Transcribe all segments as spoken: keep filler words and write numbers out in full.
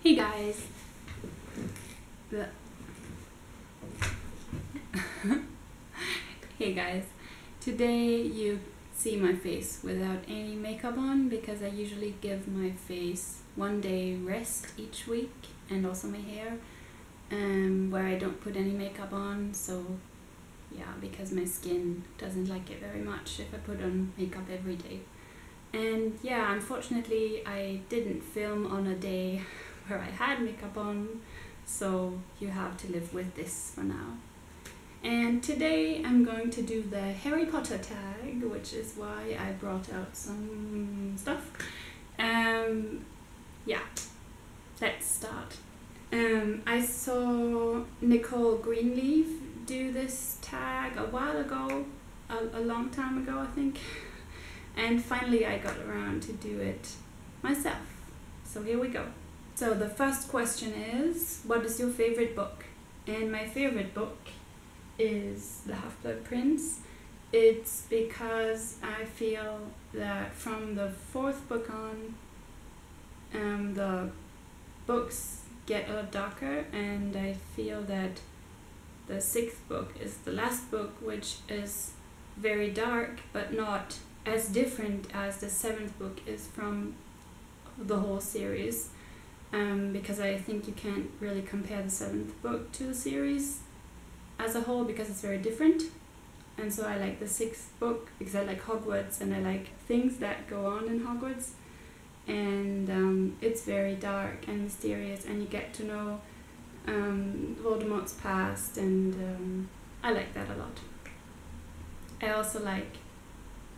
Hey guys. Hey guys. Today you see my face without any makeup on because I usually give my face one day rest each week, and also my hair, um, where I don't put any makeup on. So yeah, because my skin doesn't like it very much if I put on makeup every day. And yeah, unfortunately I didn't film on a day where I had makeup on, so you have to live with this for now. And today I'm going to do the Harry Potter tag, which is why I brought out some stuff. Um, yeah, let's start. Um, I saw Nicole Greenleaf do this tag a while ago, a, a long time ago I think, and finally I got around to do it myself. So here we go. So the first question is, what is your favorite book? And my favorite book is The Half-Blood Prince. It's because I feel that from the fourth book on, um, the books get a lot darker, and I feel that the sixth book is the last book, which is very dark but not as different as the seventh book is from the whole series, um, because I think you can't really compare the seventh book to the series as a whole because it's very different. And so I like the sixth book because I like Hogwarts and I like things that go on in Hogwarts, and um, it's very dark and mysterious, and you get to know um, Voldemort's past, and um, I like that a lot. I also like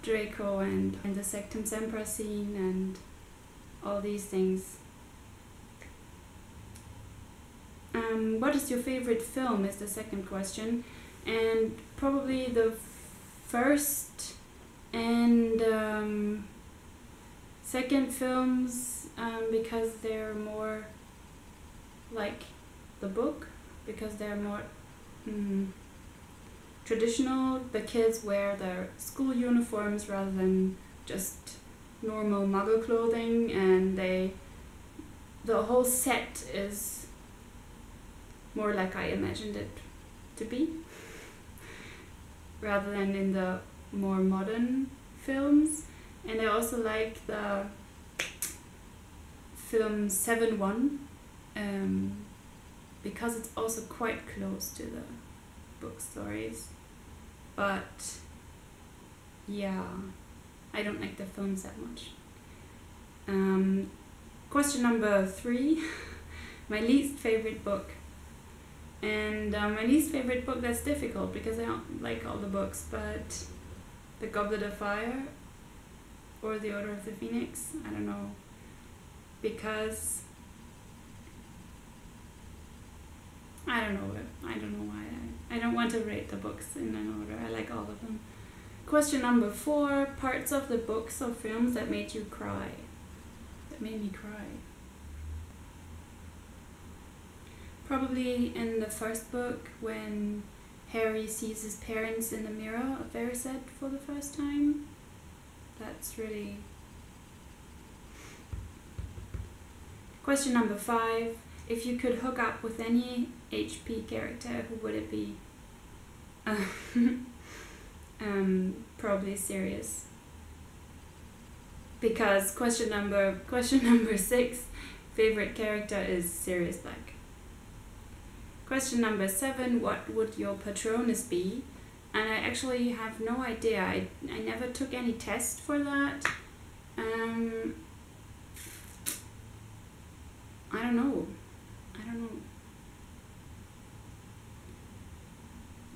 Draco and, and the Sectumsempra scene and all these things. Um, what is your favorite film is the second question, and probably the first and um, second films, um, because they're more like the book, because they're more mm, traditional. The kids wear their school uniforms rather than just normal muggle clothing, and they the whole set is more like I imagined it to be, rather than in the more modern films. And I also like the film seven one, um, because it's also quite close to the book stories. But yeah, I don't like the films that much. Um, question number three, my least favorite book. And um, my least favorite book, that's difficult because I don't like all the books, but The Goblet of Fire or The Order of the Phoenix, I don't know, because I don't know I don't know why I, I don't want to rate the books in an order. I like all of them. Question number four, parts of the books or films that made you cry that made me cry. Probably in the first book, when Harry sees his parents in the mirror of Erised for the first time. That's really... Question number five. If you could hook up with any H P character, who would it be? Uh, um, probably Sirius. Because question number, question number six, favorite character is Sirius Black. Question number seven, what would your Patronus be? And I actually have no idea. I, I never took any test for that. Um, I don't know. I don't know.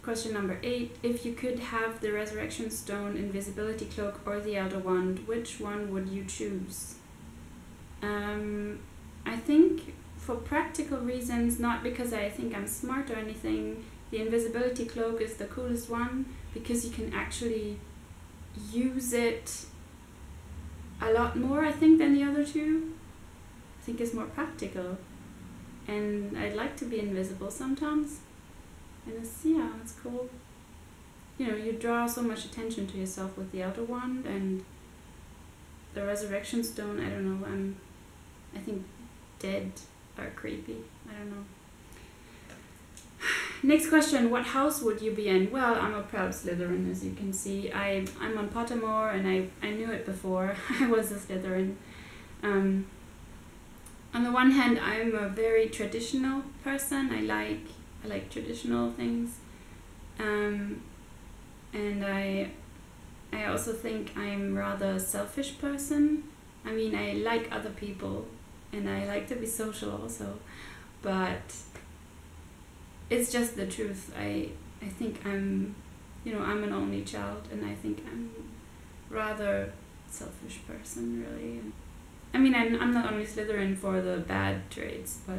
Question number eight, if you could have the Resurrection Stone, Invisibility Cloak, or the Elder Wand, which one would you choose? Um, I think... For practical reasons, not because I think I'm smart or anything, the Invisibility Cloak is the coolest one because you can actually use it a lot more, I think, than the other two. I think it's more practical, and I'd like to be invisible sometimes, and it's, yeah, it's cool. You know, you draw so much attention to yourself with the Elder Wand, and the Resurrection Stone, I don't know, I'm, I think, dead are creepy. I don't know. Next question, what house would you be in? Well, I'm a proud Slytherin, as you can see. I, I'm on Pottermore, and I, I knew it before. I was a Slytherin. Um, on the one hand, I'm a very traditional person. I like I like traditional things. Um, and I, I also think I'm rather a selfish person. I mean, I like other people, and I like to be social also, but it's just the truth. I I think I'm, you know, I'm an only child, and I think I'm rather selfish person, really. I mean, I'm, I'm not only Slytherin for the bad traits, but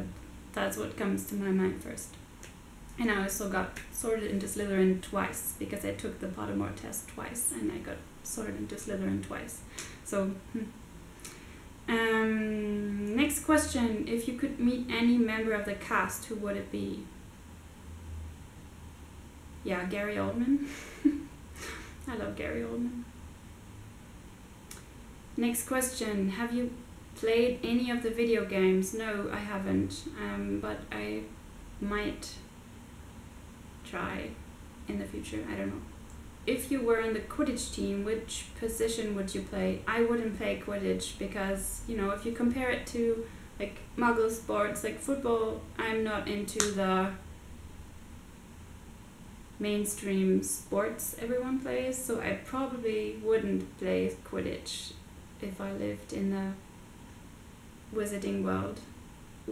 that's what comes to my mind first. And I also got sorted into Slytherin twice, because I took the Pottermore test twice, and I got sorted into Slytherin twice. So, um, next question. If you could meet any member of the cast, who would it be? Yeah, Gary Oldman. I love Gary Oldman. Next question. Have you played any of the video games? No, I haven't. Um, but I might try in the future. I don't know. If you were in the Quidditch team, which position would you play? I wouldn't play Quidditch because, you know, if you compare it to like muggle sports, like football, I'm not into the mainstream sports everyone plays, so I probably wouldn't play Quidditch if I lived in the wizarding world.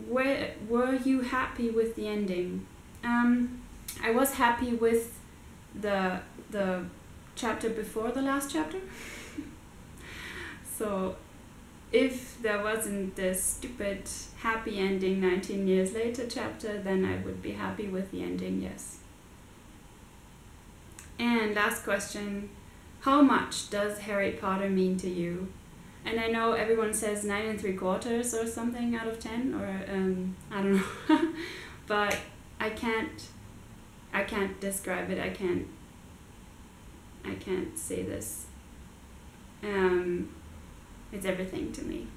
Where were you happy with the ending? Um, I was happy with the the chapter before the last chapter. So if there wasn't this stupid happy ending nineteen years later chapter, then I would be happy with the ending, yes. And last question, how much does Harry Potter mean to you? And I know everyone says nine and three quarters or something out of ten, or um, I don't know, but I can't, I can't describe it. I can't, I can't say this. Um, it's everything to me.